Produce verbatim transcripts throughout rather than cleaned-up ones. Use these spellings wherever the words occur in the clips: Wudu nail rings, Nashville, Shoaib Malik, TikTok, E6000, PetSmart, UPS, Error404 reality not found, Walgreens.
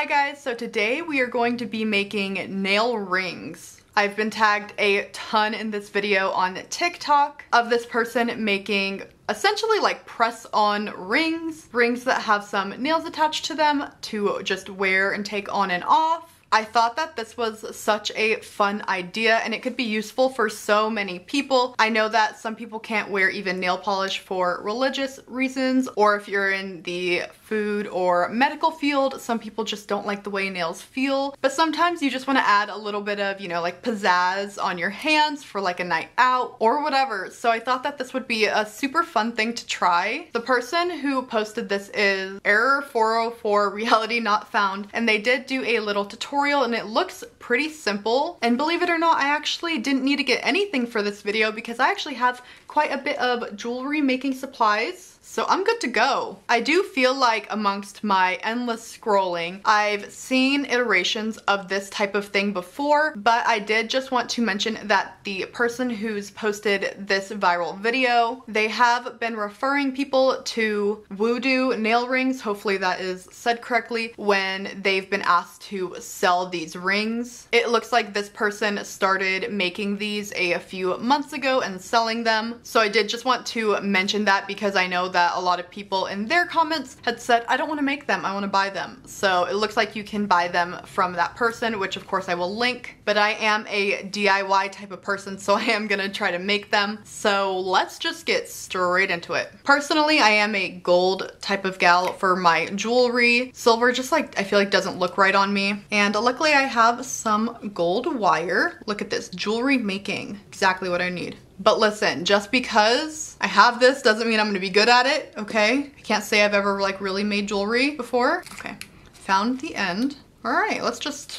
Hi guys, so today we are going to be making nail rings. I've been tagged a ton in this video on TikTok of this person making essentially like press-on rings, rings that have some nails attached to them to just wear and take on and off. I thought that this was such a fun idea and it could be useful for so many people. I know that some people can't wear even nail polish for religious reasons, or if you're in the food or medical field, some people just don't like the way nails feel. But sometimes you just want to add a little bit of, you know, like pizzazz on your hands for like a night out or whatever. So I thought that this would be a super fun thing to try. The person who posted this is Error four oh four reality not found, and they did do a little tutorial. And it looks pretty simple, and believe it or not, I actually didn't need to get anything for this video because I actually have quite a bit of jewelry making supplies, so I'm good to go. I do feel like amongst my endless scrolling, I've seen iterations of this type of thing before, but I did just want to mention that the person who's posted this viral video, they have been referring people to Wudu nail rings, hopefully that is said correctly, when they've been asked to sell these rings. It looks like this person started making these a, a few months ago and selling them, so I did just want to mention that because I know that that a lot of people in their comments had said, I don't want to make them, I want to buy them. So it looks like you can buy them from that person, which of course I will link, but I am a D I Y type of person, so I am going to try to make them. So let's just get straight into it. Personally, I am a gold type of gal for my jewelry. Silver just like, I feel like doesn't look right on me. And luckily I have some gold wire. Look at this, jewelry making, exactly what I need. But listen, just because I have this doesn't mean I'm gonna be good at it, okay? I can't say I've ever like really made jewelry before. Okay, found the end. All right, let's just...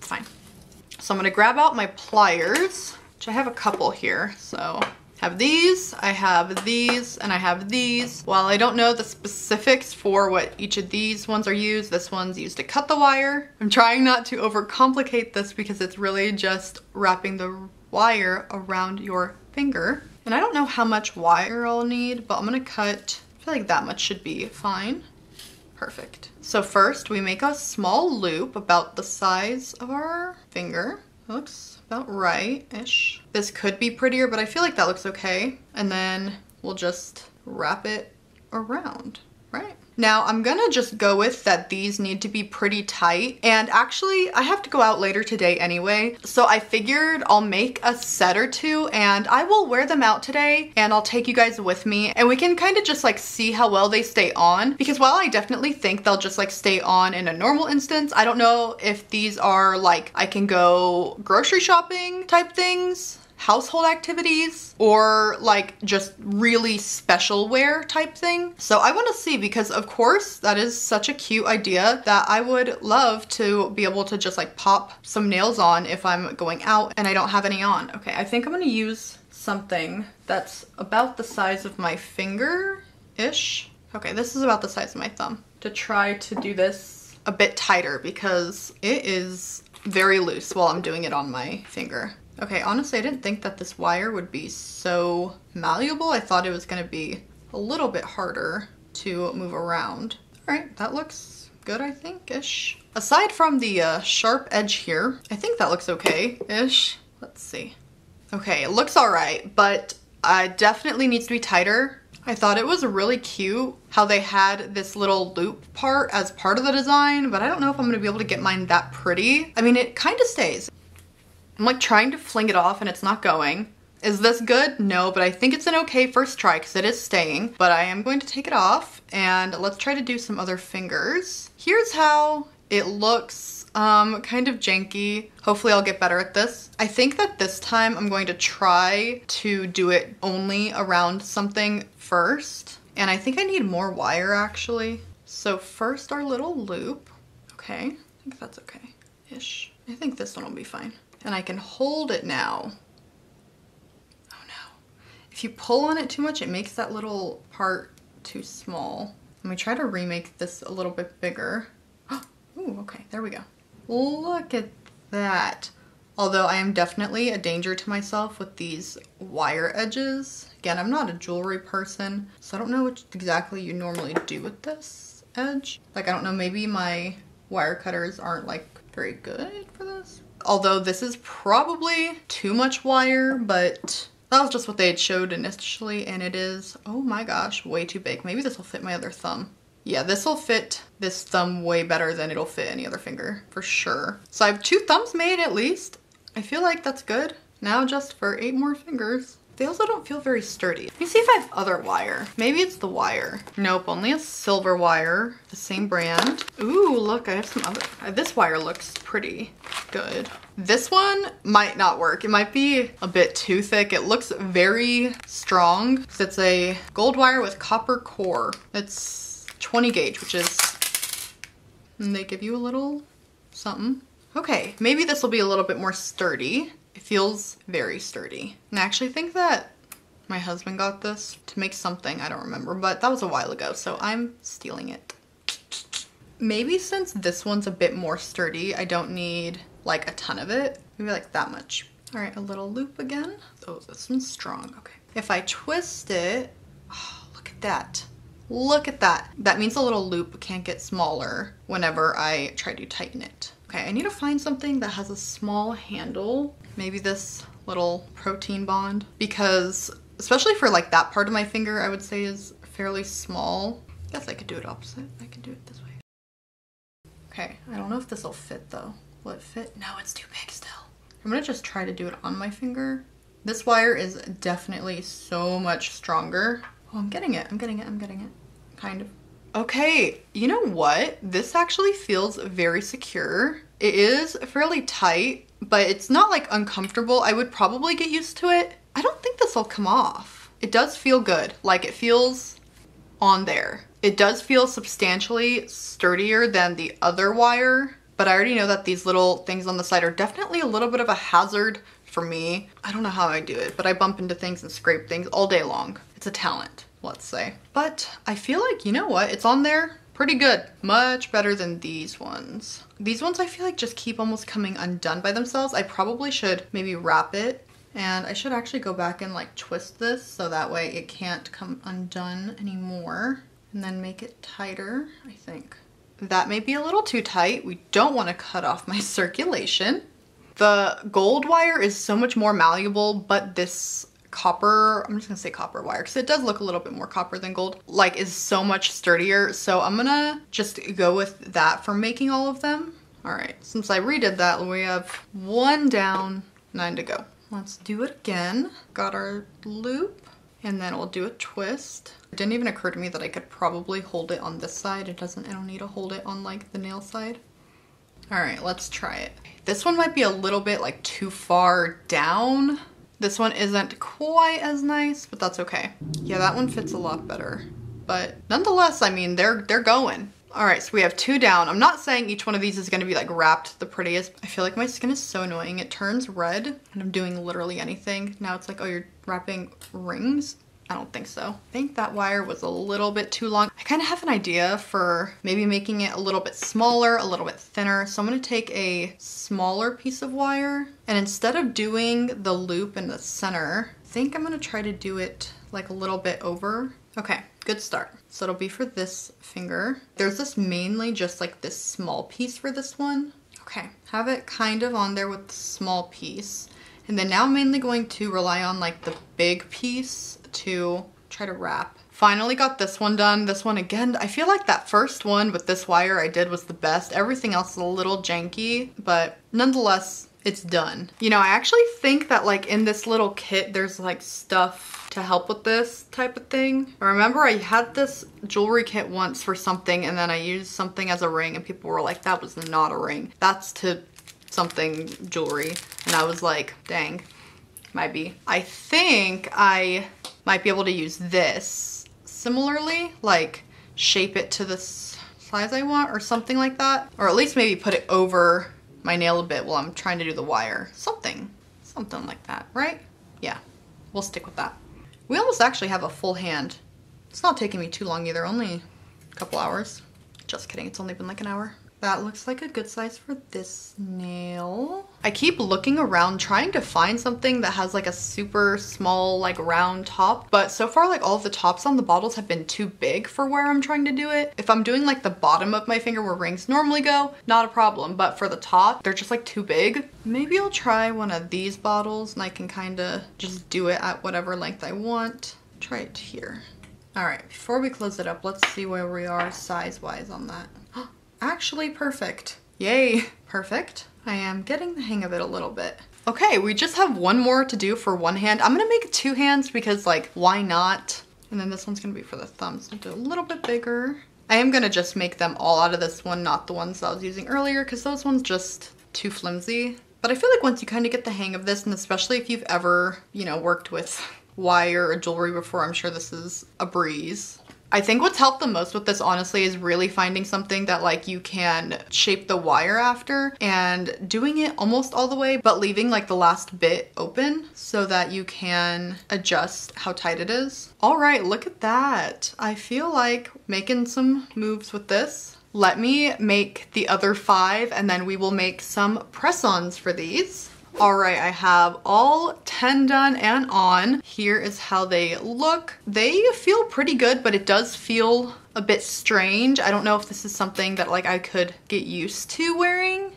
Fine. So I'm gonna grab out my pliers, which I have a couple here, so... have these, I have these, and I have these. While I don't know the specifics for what each of these ones are used, this one's used to cut the wire. I'm trying not to overcomplicate this because it's really just wrapping the wire around your finger. And I don't know how much wire I'll need, but I'm gonna cut, I feel like that much should be fine. Perfect. So first we make a small loop about the size of our finger. That looks about right-ish. This could be prettier, but I feel like that looks okay. And then we'll just wrap it around, right? Now I'm gonna just go with that these need to be pretty tight. And actually, I have to go out later today anyway, so I figured I'll make a set or two and I will wear them out today and I'll take you guys with me and we can kind of just like see how well they stay on. Because while I definitely think they'll just like stay on in a normal instance, I don't know if these are like I can go grocery shopping type things, household activities, or like just really special wear type thing. So I want to see, because of course that is such a cute idea that I would love to be able to just like pop some nails on if I'm going out and I don't have any on. Okay, I think I'm gonna use something that's about the size of my finger-ish. Okay, this is about the size of my thumb, to try to do this a bit tighter because it is very loose while I'm doing it on my finger. Okay, honestly, I didn't think that this wire would be so malleable. I thought it was gonna be a little bit harder to move around. All right, that looks good, I think-ish. Aside from the uh, sharp edge here, I think that looks okay-ish. Let's see. Okay, it looks all right, but it definitely needs to be tighter. I thought it was really cute how they had this little loop part as part of the design, but I don't know if I'm gonna be able to get mine that pretty. I mean, it kind of stays. I'm like trying to fling it off and it's not going. Is this good? No, but I think it's an okay first try because it is staying. But I am going to take it off and let's try to do some other fingers. Here's how it looks, um, kind of janky. Hopefully I'll get better at this. I think that this time I'm going to try to do it only around something first. And I think I need more wire actually. So first our little loop. Okay, I think that's okay-ish. I think this one will be fine. And I can hold it now. Oh no. If you pull on it too much, it makes that little part too small. Let me try to remake this a little bit bigger. Oh, okay, there we go. Look at that. although I am definitely a danger to myself with these wire edges. Again, I'm not a jewelry person, so I don't know what exactly you normally do with this edge. Like, I don't know, maybe my wire cutters aren't like very good for this. Although this is probably too much wire, but that was just what they had showed initially, and it is, oh my gosh, way too big. Maybe this will fit my other thumb. Yeah, this will fit this thumb way better than it'll fit any other finger, for sure. So I have two thumbs made at least. I feel like that's good. Now just for eight more fingers. They also don't feel very sturdy. Let me see if I have other wire. Maybe it's the wire. Nope, only a silver wire, the same brand. Ooh, look, I have some other, this wire looks pretty good. This one might not work. It might be a bit too thick. It looks very strong. So it's a gold wire with copper core. It's twenty gauge, which is, and they give you a little something. Okay, maybe this will be a little bit more sturdy. It feels very sturdy. And I actually think that my husband got this to make something, I don't remember, but that was a while ago, so I'm stealing it. Maybe since this one's a bit more sturdy, I don't need like a ton of it. Maybe like that much. All right, a little loop again. Oh, this one's strong, okay. If I twist it, oh, look at that. Look at that. That means the little loop can't get smaller whenever I try to tighten it. Okay, I need to find something that has a small handle. Maybe this little protein bond, because especially for like that part of my finger, I would say is fairly small. I guess I could do it opposite. I could do it this way. Okay, I don't know if this will fit though. Will it fit? No, it's too big still. I'm gonna just try to do it on my finger. This wire is definitely so much stronger. Oh, I'm getting it, I'm getting it, I'm getting it. Kind of. Okay, you know what? This actually feels very secure. It is fairly tight, but it's not like uncomfortable. I would probably get used to it. I don't think this will come off. It does feel good, like it feels on there. It does feel substantially sturdier than the other wire, but I already know that these little things on the side are definitely a little bit of a hazard for me. I don't know how I do it, but I bump into things and scrape things all day long. It's a talent, let's say. But I feel like, you know what? It's on there pretty good. Much better than these ones. These ones I feel like just keep almost coming undone by themselves. I probably should maybe wrap it, and I should actually go back and like twist this so that way it can't come undone anymore, and then make it tighter, I think. That may be a little too tight. We don't want to cut off my circulation. The gold wire is so much more malleable, but this copper, I'm just gonna say copper wire because it does look a little bit more copper than gold, like is so much sturdier. So I'm gonna just go with that for making all of them. All right, since I redid that, we have one down, nine to go. Let's do it again. Got our loop, and then we'll do a twist. It didn't even occur to me that I could probably hold it on this side. It doesn't, I don't need to hold it on like the nail side. All right, let's try it. This one might be a little bit like too far down. This one isn't quite as nice, but that's okay. Yeah, that one fits a lot better. But nonetheless, I mean, they're they're going. All right, so we have two down. I'm not saying each one of these is gonna be like wrapped the prettiest. I feel like my skin is so annoying. It turns red and I'm doing literally anything. Now it's like, oh, you're wrapping rings? I don't think so. I think that wire was a little bit too long. I kind of have an idea for maybe making it a little bit smaller, a little bit thinner. So I'm gonna take a smaller piece of wire, and instead of doing the loop in the center, I think I'm gonna try to do it like a little bit over. Okay, good start. So it'll be for this finger. There's this mainly just like this small piece for this one. Okay, have it kind of on there with the small piece. And then now I'm mainly going to rely on like the big piece to try to wrap. Finally got this one done. This one again, I feel like that first one with this wire I did was the best. Everything else is a little janky, but nonetheless, it's done. You know, I actually think that like in this little kit, there's like stuff to help with this type of thing. I remember I had this jewelry kit once for something, and then I used something as a ring, and people were like, that was not a ring. That's to something jewelry. And I was like, dang, might be. I think I might be able to use this similarly, like shape it to the size I want or something like that. Or at least maybe put it over my nail a bit while I'm trying to do the wire. Something, something like that, right? Yeah, we'll stick with that. We almost actually have a full hand. It's not taking me too long either, only a couple hours. Just kidding, it's only been like an hour. That looks like a good size for this nail. I keep looking around trying to find something that has like a super small like round top, but so far like all of the tops on the bottles have been too big for where I'm trying to do it. If I'm doing like the bottom of my finger where rings normally go, not a problem, but for the top, they're just like too big. Maybe I'll try one of these bottles and I can kind of just do it at whatever length I want. Try it here. All right, before we close it up, let's see where we are size-wise on that. Actually perfect. Yay, perfect. I am getting the hang of it a little bit. Okay, we just have one more to do for one hand. I'm gonna make two hands because like, why not? And then this one's gonna be for the thumbs. So I'll do a little bit bigger. I am gonna just make them all out of this one, not the ones that I was using earlier, because those ones just too flimsy. But I feel like once you kind of get the hang of this, and especially if you've ever, you know, worked with wire or jewelry before, I'm sure this is a breeze. I think what's helped the most with this, honestly, is really finding something that like you can shape the wire after and doing it almost all the way, but leaving like the last bit open so that you can adjust how tight it is. All right, look at that. I feel like making some moves with this. Let me make the other five and then we will make some press-ons for these. All right, I have all ten done and on. Here is how they look. They feel pretty good, but it does feel a bit strange. I don't know if this is something that like I could get used to wearing.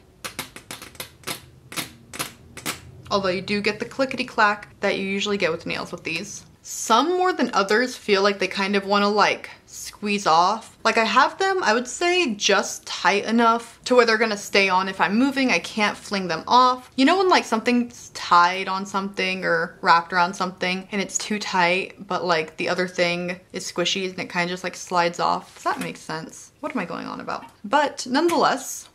Although you do get the clickety clack that you usually get with nails with these. Some more than others feel like they kind of want to like squeeze off. Like I have them, I would say just tight enough to where they're gonna stay on if I'm moving. I can't fling them off. You know when like something's tied on something or wrapped around something and it's too tight, but like the other thing is squishy and it kind of just like slides off. Does that make sense? What am I going on about? But nonetheless,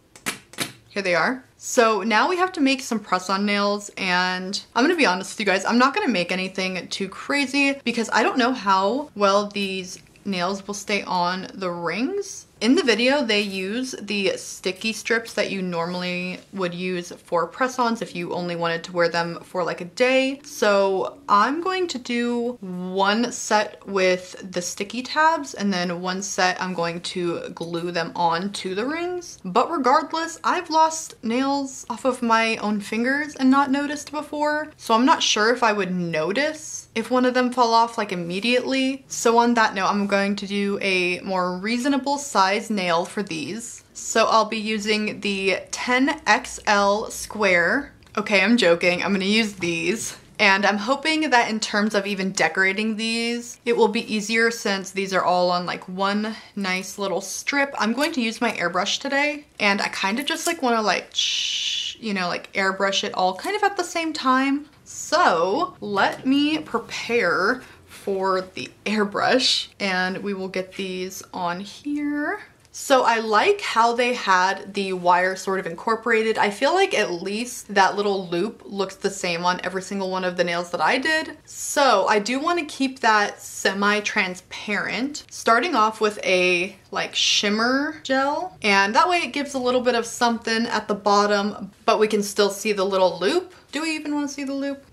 here they are. So now we have to make some press-on nails, and I'm gonna be honest with you guys, I'm not gonna make anything too crazy because I don't know how well these nails will stay on the rings. In the video, they use the sticky strips that you normally would use for press-ons if you only wanted to wear them for like a day. So I'm going to do one set with the sticky tabs and then one set I'm going to glue them on to the rings. But regardless, I've lost nails off of my own fingers and not noticed before. So I'm not sure if I would notice if one of them fell off like immediately. So on that note, I'm going to do a more reasonable size nail for these. So I'll be using the ten X L square. Okay, I'm joking. I'm gonna use these. And I'm hoping that in terms of even decorating these, it will be easier since these are all on like one nice little strip. I'm going to use my airbrush today, and I kind of just like want to like, shh, you know, like airbrush it all kind of at the same time. So let me prepare for the airbrush, and we will get these on here. So I like how they had the wire sort of incorporated. I feel like at least that little loop looks the same on every single one of the nails that I did. So I do want to keep that semi-transparent, starting off with a like shimmer gel, and that way it gives a little bit of something at the bottom, but we can still see the little loop. Do we even want to see the loop?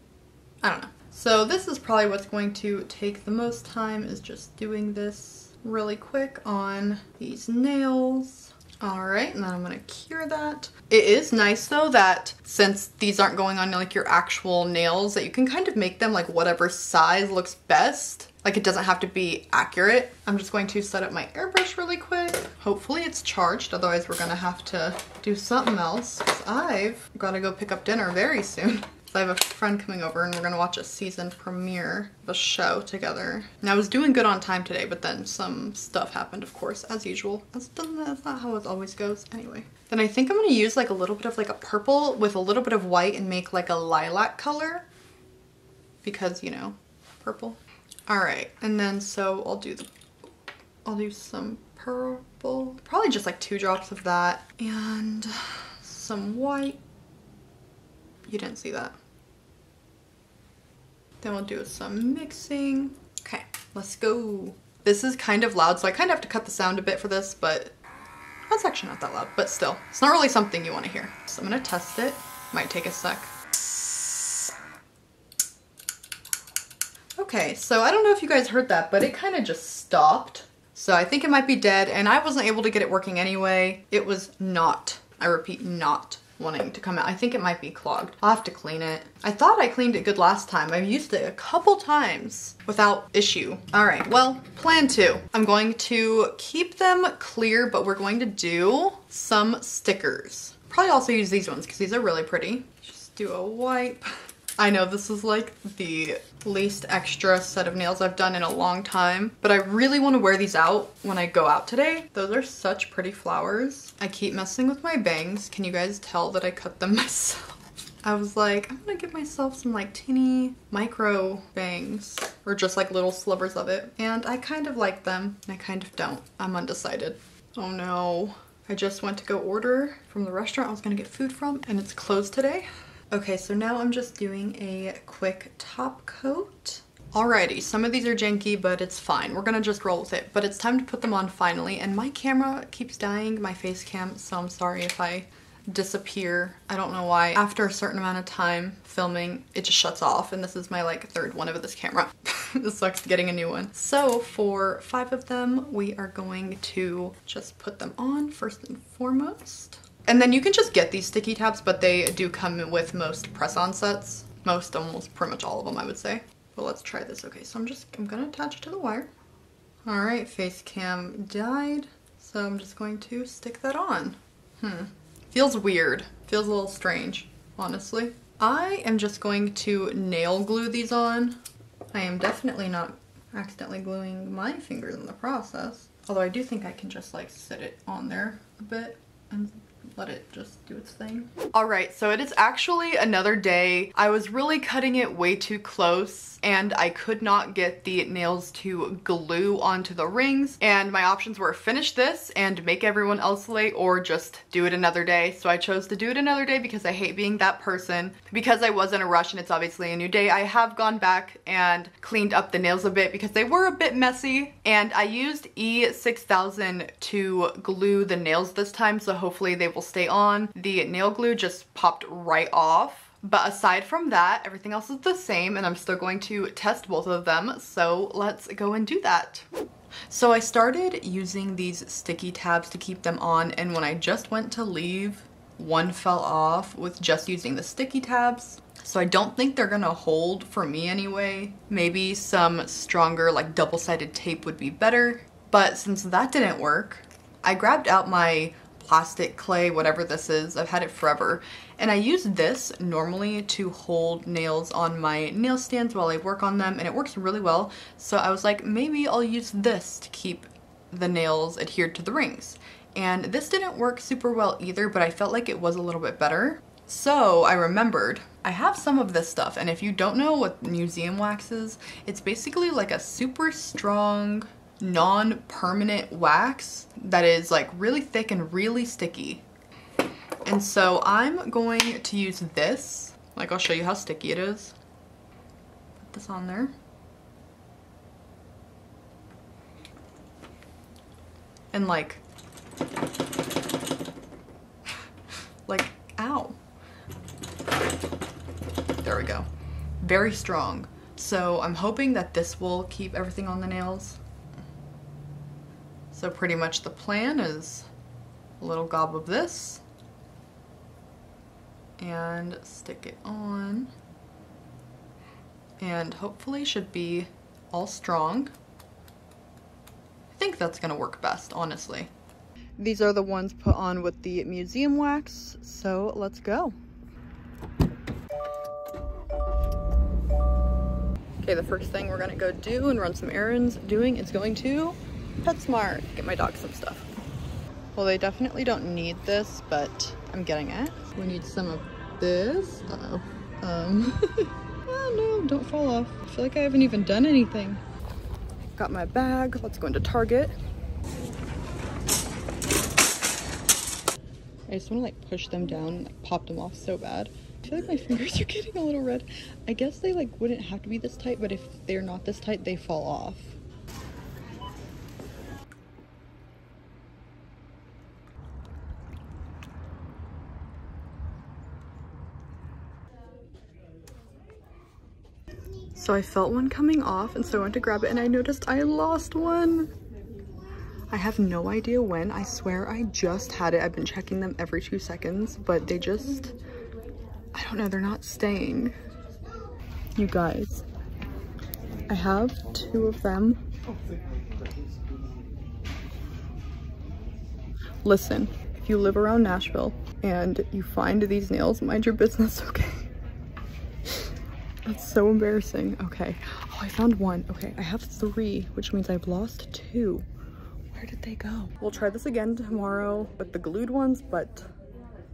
I don't know. So this is probably what's going to take the most time, is just doing this really quick on these nails. All right, and then I'm gonna cure that. It is nice though that since these aren't going on like your actual nails, that you can kind of make them like whatever size looks best. Like it doesn't have to be accurate. I'm just going to set up my airbrush really quick. Hopefully it's charged, otherwise we're gonna have to do something else, 'cause I've gotta go pick up dinner very soon. I have a friend coming over and we're gonna watch a season premiere of a show together. And I was doing good on time today, but then some stuff happened, of course, as usual. That's, that's not how it always goes. Anyway, then I think I'm gonna use like a little bit of like a purple with a little bit of white and make like a lilac color because, you know, purple. All right, and then so I'll do the, I'll do some purple, probably just like two drops of that and some white. You didn't see that. Then we'll do some mixing. Okay, let's go. This is kind of loud, so I kind of have to cut the sound a bit for this, but that's actually not that loud, but still, it's not really something you want to hear. So I'm gonna test it. Might take a sec. Okay, so I don't know if you guys heard that, but it kind of just stopped. So I think it might be dead, and I wasn't able to get it working anyway. It was not, I repeat, not wanting to come out. I think it might be clogged. I'll have to clean it. I thought I cleaned it good last time. I've used it a couple times without issue. All right, well, plan two. I'm going to keep them clear, but we're going to do some stickers. Probably also use these ones because these are really pretty. Just do a wipe. I know this is like the least extra set of nails I've done in a long time, but I really want to wear these out when I go out today. Those are such pretty flowers. I keep messing with my bangs. Can you guys tell that I cut them myself? I was like, I'm gonna give myself some like teeny micro bangs, or just like little slivers of it. And I kind of like them and I kind of don't. I'm undecided. Oh no. I just went to go order from the restaurant I was gonna get food from, and it's closed today. Okay, so now I'm just doing a quick top coat. Alrighty, some of these are janky, but it's fine. We're gonna just roll with it. But it's time to put them on finally, and my camera keeps dying, my face cam, so I'm sorry if I disappear. I don't know why. After a certain amount of time filming, it just shuts off, and this is my like third one of this camera. This sucks getting a new one. So for five of them, we are going to just put them on first and foremost. And then you can just get these sticky tabs, but they do come with most press-on sets. Most, almost pretty much all of them, I would say. But let's try this. Okay, so I'm just, I'm gonna attach it to the wire. All right, face cam died. So I'm just going to stick that on. Hmm, feels weird. Feels a little strange, honestly. I am just going to nail glue these on. I am definitely not accidentally gluing my fingers in the process. Although I do think I can just like sit it on there a bit and let it just do its thing. All right, so it is actually another day. I was really cutting it way too close, and I could not get the nails to glue onto the rings, and my options were finish this and make everyone else late, or just do it another day. So I chose to do it another day because I hate being that person. Because I was in a rush and it's obviously a new day, I have gone back and cleaned up the nails a bit because they were a bit messy, and I used E six thousand to glue the nails this time, so hopefully they will stay on. The nail glue just popped right off. But aside from that, everything else is the same, and I'm still going to test both of them. So let's go and do that. So I started using these sticky tabs to keep them on, and when I just went to leave, one fell off with just using the sticky tabs. So I don't think they're gonna hold for me anyway. Maybe some stronger like double-sided tape would be better. But since that didn't work, I grabbed out my plastic clay, whatever this is. I've had it forever. And I use this normally to hold nails on my nail stands while I work on them, and it works really well. So I was like, maybe I'll use this to keep the nails adhered to the rings. And this didn't work super well either, but I felt like it was a little bit better. So I remembered, I have some of this stuff, and if you don't know what museum wax is, it's basically like a super strong non-permanent wax that is like really thick and really sticky. And so I'm going to use this. Like, I'll show you how sticky it is. Put this on there. And like, like, ow. There we go. Very strong. So I'm hoping that this will keep everything on the nails. So pretty much the plan is a little gob of this and stick it on, and hopefully should be all strong. I think that's gonna work best, honestly. These are the ones put on with the museum wax, so let's go. Okay, the first thing we're gonna go do and run some errands doing is going to PetSmart, get my dog some stuff. Well, they definitely don't need this, but I'm getting it. We need some of this. Uh-oh. Um, oh no, don't fall off. I feel like I haven't even done anything. Got my bag, let's go into Target. I just wanna like push them down and like pop them off so bad. I feel like my fingers are getting a little red. I guess they like wouldn't have to be this tight, but if they're not this tight, they fall off. So I felt one coming off, and so I went to grab it, and I noticed I lost one. I have no idea when. I swear I just had it. I've been checking them every two seconds, but they just, I don't know, they're not staying. You guys, I have two of them. Listen, if you live around Nashville and you find these nails, mind your business, okay? That's so embarrassing. Okay. Oh, I found one. Okay, I have three, which means I've lost two. Where did they go? We'll try this again tomorrow with the glued ones, but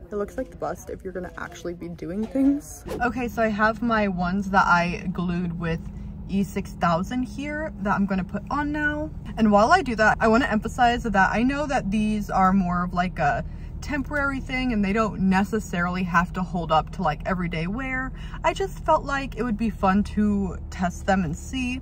it looks like the bust if you're gonna actually be doing things. Okay, so I have my ones that I glued with E six thousand here that I'm gonna put on now. And while I do that, I wanna emphasize that I know that these are more of like a temporary thing and they don't necessarily have to hold up to like everyday wear. I just felt like it would be fun to test them and see.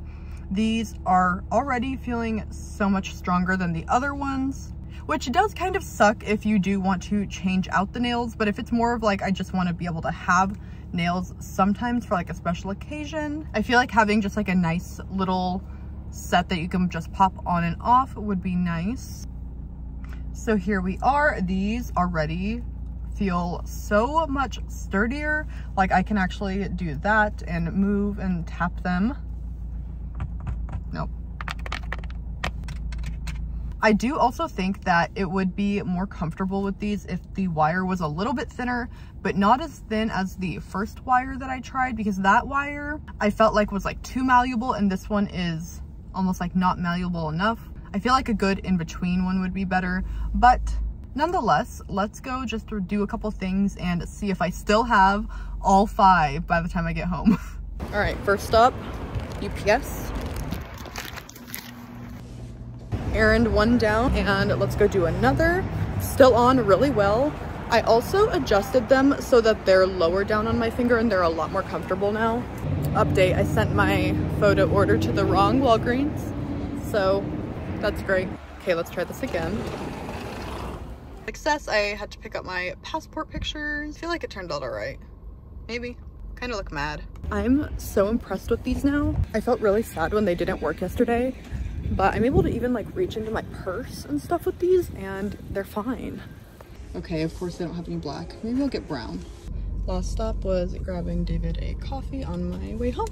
These are already feeling so much stronger than the other ones, which does kind of suck if you do want to change out the nails, but if it's more of like I just want to be able to have nails sometimes for like a special occasion, I feel like having just like a nice little set that you can just pop on and off would be nice. So here we are. These already feel so much sturdier. Like I can actually do that and move and tap them. Nope. I do also think that it would be more comfortable with these if the wire was a little bit thinner, but not as thin as the first wire that I tried, because that wire I felt like was like too malleable and this one is almost like not malleable enough. I feel like a good in-between one would be better, but nonetheless, let's go just do a couple things and see if I still have all five by the time I get home. All right, first stop, U P S. Errand one down and let's go do another. Still on really well. I also adjusted them so that they're lower down on my finger and they're a lot more comfortable now. Update, I sent my photo order to the wrong Walgreens, so that's great. Okay, let's try this again. Success. I had to pick up my passport pictures. I feel like it turned out all right. Maybe. Kind of look mad. I'm so impressed with these now. I felt really sad when they didn't work yesterday, but I'm able to even like reach into my purse and stuff with these and they're fine. Okay, of course they don't have any black. Maybe I'll get brown. Last stop was grabbing David a coffee on my way home.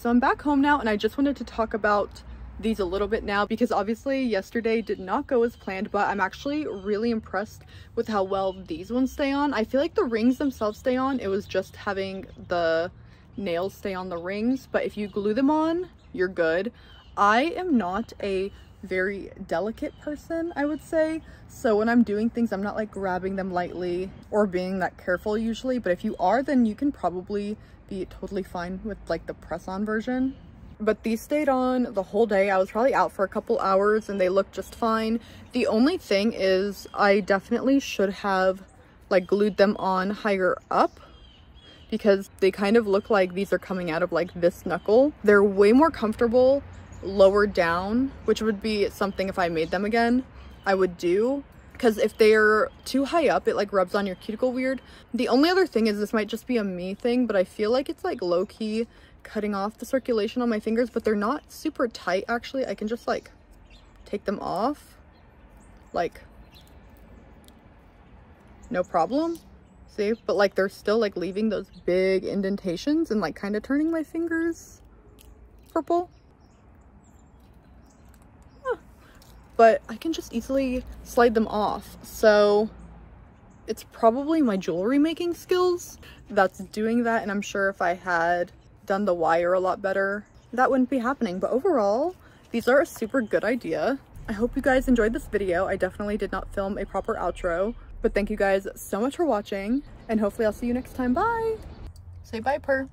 So I'm back home now and I just wanted to talk about these a little bit now, because obviously yesterday did not go as planned, but I'm actually really impressed with how well these ones stay on. I feel like the rings themselves stay on. It was just having the nails stay on the rings, but if you glue them on, you're good. I am not a very delicate person, I would say, so when I'm doing things I'm not like grabbing them lightly or being that careful usually, but if you are, then you can probably be totally fine with like the press-on version. But these stayed on the whole day. I was probably out for a couple hours and they looked just fine. The only thing is I definitely should have like glued them on higher up, because they kind of look like these are coming out of like this knuckle. They're way more comfortable lower down, which would be something if I made them again I would do, because if they're too high up it like rubs on your cuticle weird. The only other thing is, this might just be a me thing, but I feel like it's like low-key cutting off the circulation on my fingers, but they're not super tight actually. I can just like take them off like no problem, see, but like they're still like leaving those big indentations and like kind of turning my fingers purple, huh. But I can just easily slide them off, so it's probably my jewelry making skills that's doing that, and I'm sure if I had done the wire a lot better that wouldn't be happening. But overall these are a super good idea. I hope you guys enjoyed this video. I definitely did not film a proper outro, but thank you guys so much for watching and hopefully I'll see you next time. Bye. Say bye, purr.